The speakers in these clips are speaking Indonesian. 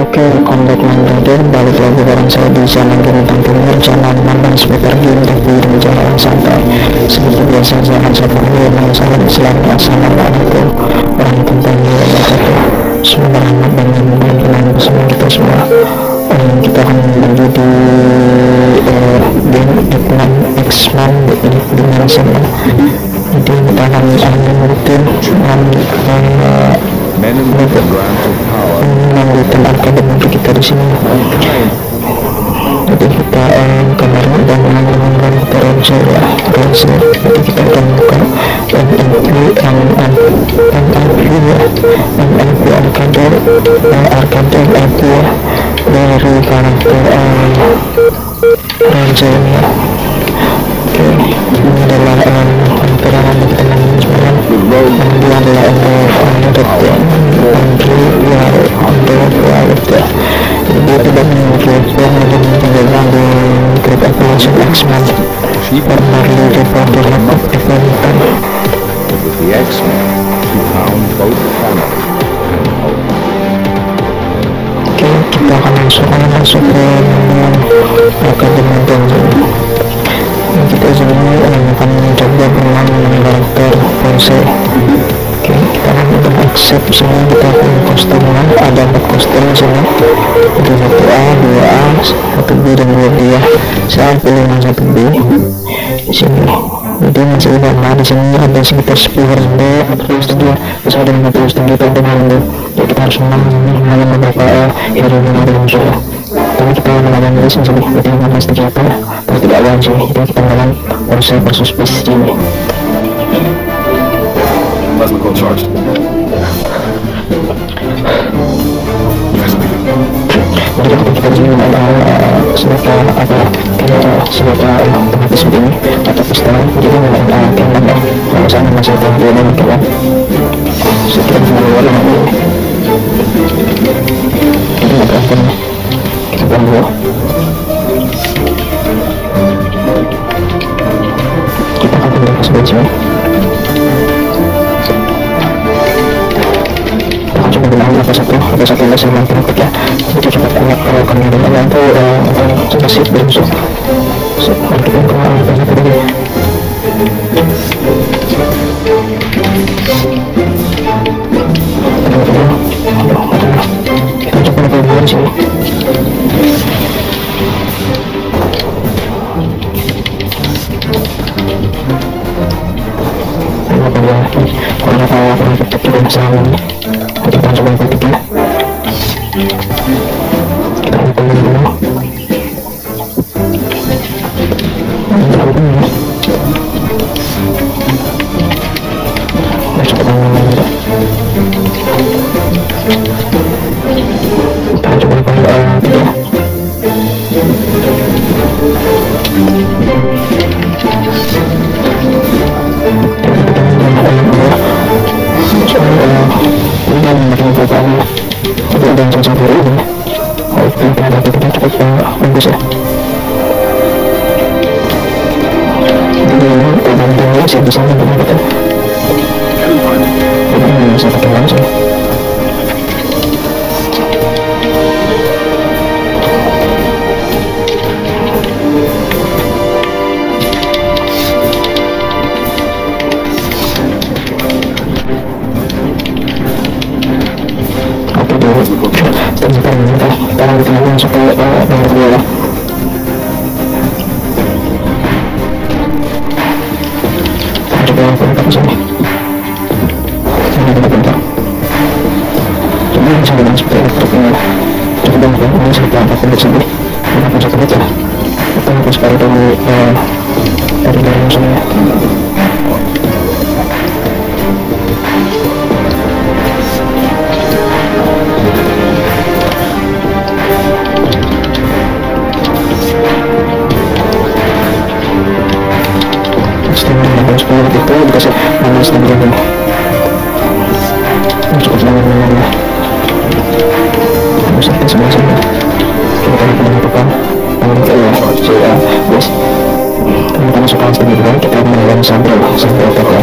Oke, rekom back London, balik lagi bareng saya di channel Bintang Timur, channel Mandang Speaker Game Review dan jalan santai. Seperti biasa saya akan sampaikan masalah Islam, masalah Al-Quran, dan tentang Al-Quran. Semoga Ramadan bermanfaat bersama kita semua. Kita akan berada di Vietnam X-Man dengan sana. Jadi kita akan rutin menggunakan arcade untuk kita di sini. Jadi kita kemarin sudah menggunakan browser ya, browser. Jadi kita akan buka arcade itu dari karakter browser ini. Oke, ini adalah perangan teman teman. Ini adalah with the X-Men, who found both family and home. Okay, kita akan langsung ke mereka dimantan. Kita sebenarnya akan mencoba bermain karakter Ponce. Okay, kita akan untuk accept semua, kita akan kostuman, ada 4 kostum semua. Ada 1A, 2A, 1B dan 2B ya. Saya pilih yang 1B di sini. Jadi masih lama di sini ada sekitar 10 ronde, 47 besar dan 47 pada ronde. Jadi kita harus menang beberapa hero yang ada musuh. Tapi kita menang dari sini sampai kita menang senjata, tapi tidak ada musuh. Jadi kita menang musuh versus base ini. Jadi kita di sini ada senjata apa? Senjata otomatis begini atau pistol, jadi memang tembak ya. Kalau saya masih tembak dan tembak sekian follower yang ini jadi nggak akan kita tunggu. Kita akan tunggu sebelumnya aku coba bilang apa satu yang saya mampu ikut ya. Jadi coba tanya kalau kami ada yang tahu coba sih bermusuh. So, kita akan berangkat dulu. Kita coba bermain di sini. Kalau kita berangkat ke masalah ini, kita coba berangkat ya. Kita akan berangkat. Kita suka sendiri, kita mengulang sampai seperti itu ya.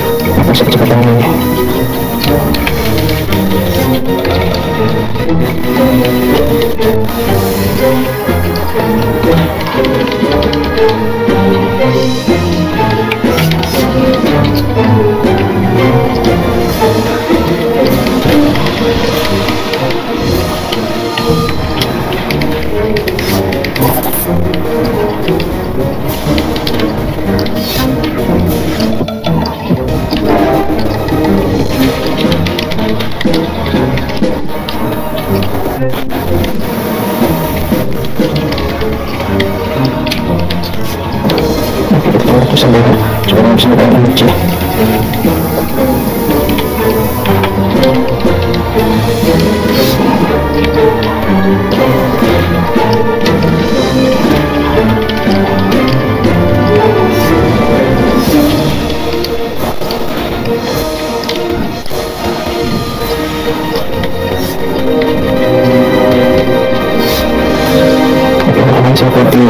se ha cumplido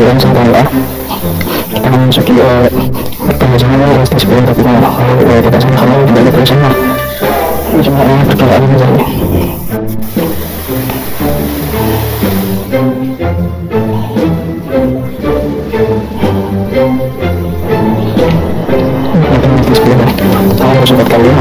vamos a probar. Tenemos aquí el este esperando que te pasa el jabón, que te pasa el jabón. Es una rana porque la harina es de ahí. Vamos a cortar bien,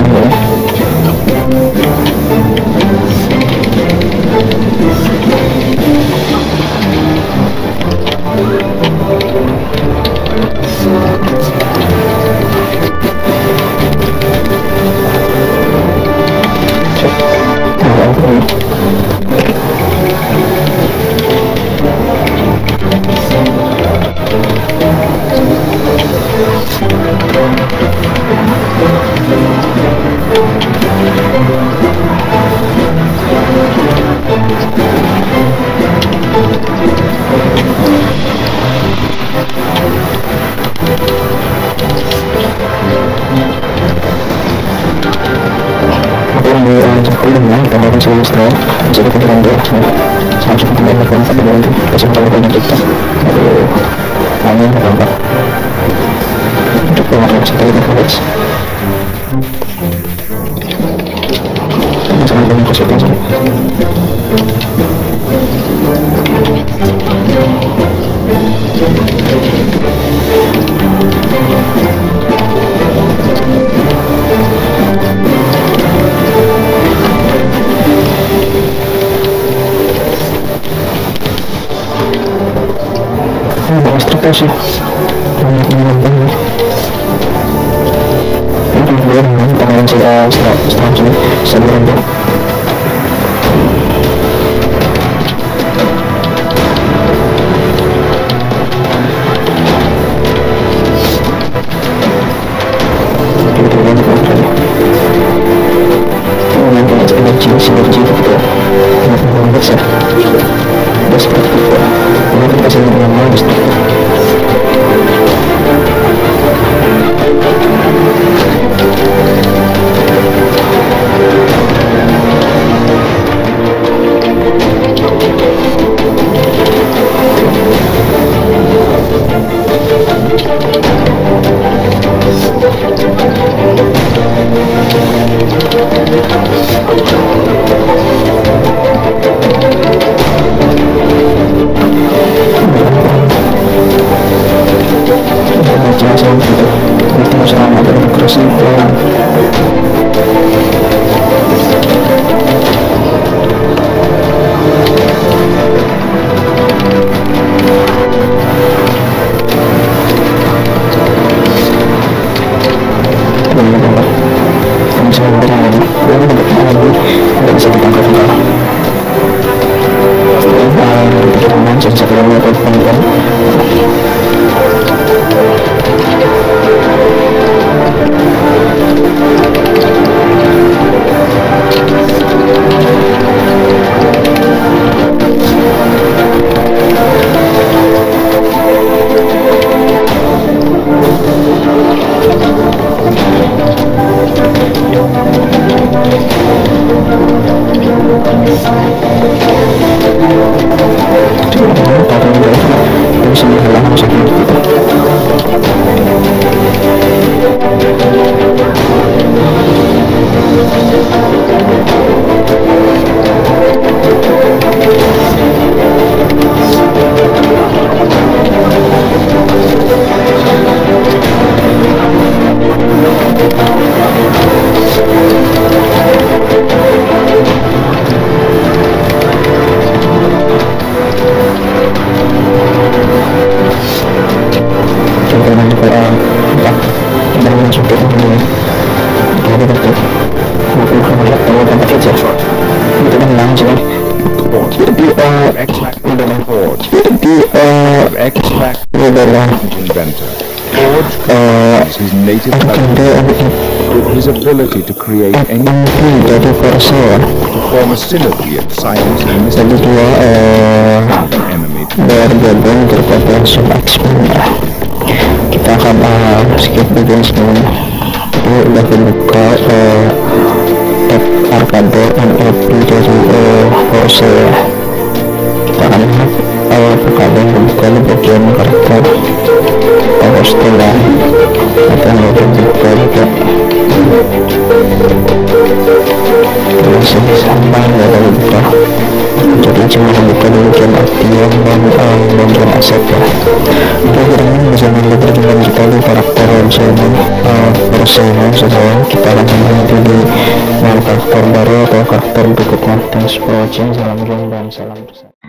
ability to create any form a synergy of science and mystery without an enemy. Kita akan skip bagian sebelumnya. Ini udah dibuka tab arcade dan app dari Corsair. Kita akan lihat فقط بيننا بالطالب والقيام بالقرار أو أشتغل أتعامل بالطريقة وأشوف سامبان هذا البقاء جرّي جمال القدم كما أتيام من أسفل بقرن zaman lebih dalam sekali karakter zaman persamaan sekarang kita akan memilih karakter baru atau karakter berkekuatan seperti yang salam dan salam.